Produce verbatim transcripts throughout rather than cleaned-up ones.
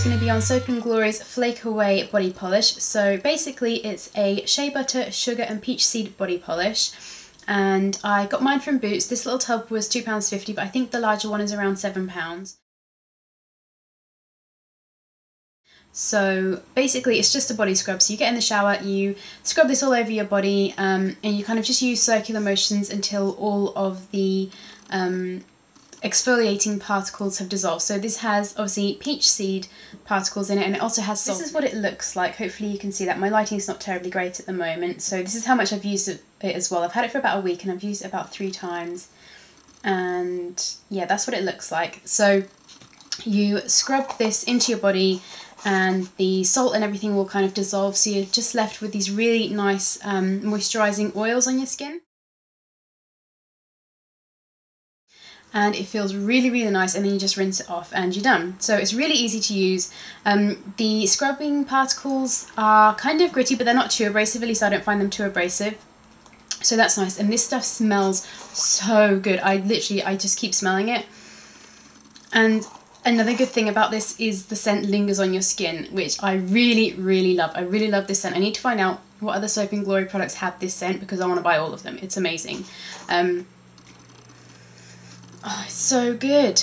is going to be on Soap and Glory's Flake Away Body Polish. So basically it's a shea butter, sugar and peach seed body polish. And I got mine from Boots. This little tub was two pounds fifty, but I think the larger one is around seven pounds. So basically it's just a body scrub. So you get in the shower, you scrub this all over your body, um, and you kind of just use circular motions until all of the um, exfoliating particles have dissolved. So this has obviously peach seed particles in it, and it also has salt. This is what it looks like. Hopefully you can see that. My lighting's not terribly great at the moment. So this is how much I've used it as well. I've had it for about a week and I've used it about three times. And yeah, that's what it looks like. So you scrub this into your body and the salt and everything will kind of dissolve, so you're just left with these really nice um, moisturising oils on your skin. And it feels really, really nice, and then you just rinse it off and you're done. So it's really easy to use. Um, the scrubbing particles are kind of gritty, but they're not too abrasive, at least I don't find them too abrasive. So that's nice, and this stuff smells so good. I literally, I just keep smelling it. And another good thing about this is the scent lingers on your skin, which I really, really love. I really love this scent. I need to find out what other Soap and Glory products have this scent, because I want to buy all of them. It's amazing. Um, oh, it's so good.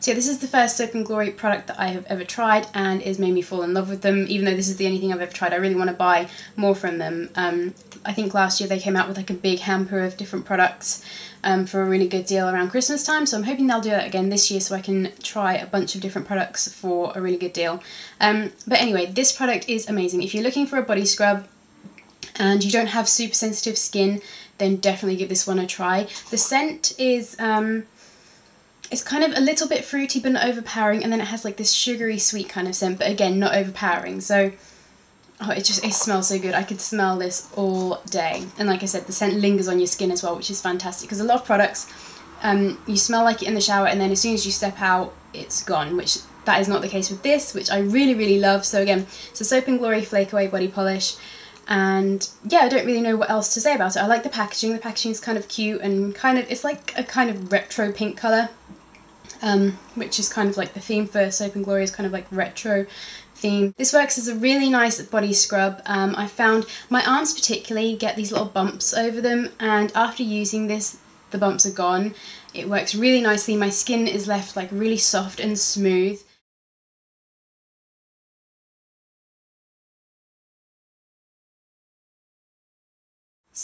So yeah, this is the first Soap and Glory product that I have ever tried, and it's made me fall in love with them. Even though this is the only thing I've ever tried, I really want to buy more from them. Um, I think last year they came out with like a big hamper of different products Um, for a really good deal around Christmas time, so I'm hoping they'll do that again this year so I can try a bunch of different products for a really good deal. Um, but anyway, this product is amazing. If you're looking for a body scrub and you don't have super sensitive skin, then definitely give this one a try. The scent is um, it's kind of a little bit fruity but not overpowering, and then it has like this sugary sweet kind of scent, but again not overpowering. So oh, it just, it smells so good. I could smell this all day. And like I said, the scent lingers on your skin as well, which is fantastic, because a lot of products, um, you smell like it in the shower and then as soon as you step out, it's gone, which that is not the case with this, which I really, really love. So again, it's a Soap and Glory Flake Away Body Polish. And yeah, I don't really know what else to say about it. I like the packaging. The packaging is kind of cute and kind of, it's like a kind of retro pink colour, um, which is kind of like the theme for Soap and Glory is kind of like retro theme. This works as a really nice body scrub. Um, I found my arms particularly get these little bumps over them, and after using this the bumps are gone. It works really nicely. My skin is left like really soft and smooth.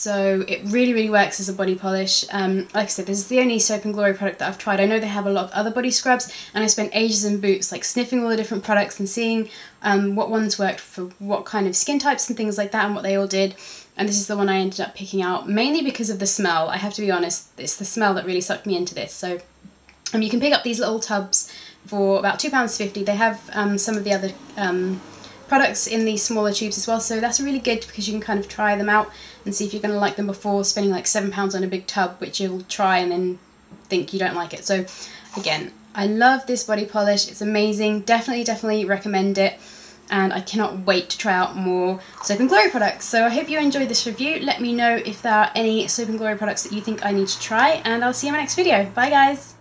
So it really, really works as a body polish. Um, like I said, this is the only Soap and Glory product that I've tried. I know they have a lot of other body scrubs, and I spent ages in Boots like sniffing all the different products and seeing um, what ones worked for what kind of skin types and things like that and what they all did. And this is the one I ended up picking out, mainly because of the smell. I have to be honest, it's the smell that really sucked me into this. So um, you can pick up these little tubs for about two pounds fifty. They have um, some of the other um, products in these smaller tubes as well, so that's really good because you can kind of try them out and see if you're going to like them before spending like seven pounds on a big tub, which you'll try and then think you don't like it. So again, I love this body polish. It's amazing. Definitely, definitely recommend it, and I cannot wait to try out more Soap and Glory products. So I hope you enjoyed this review. Let me know if there are any Soap and Glory products that you think I need to try, and I'll see you in my next video. Bye guys!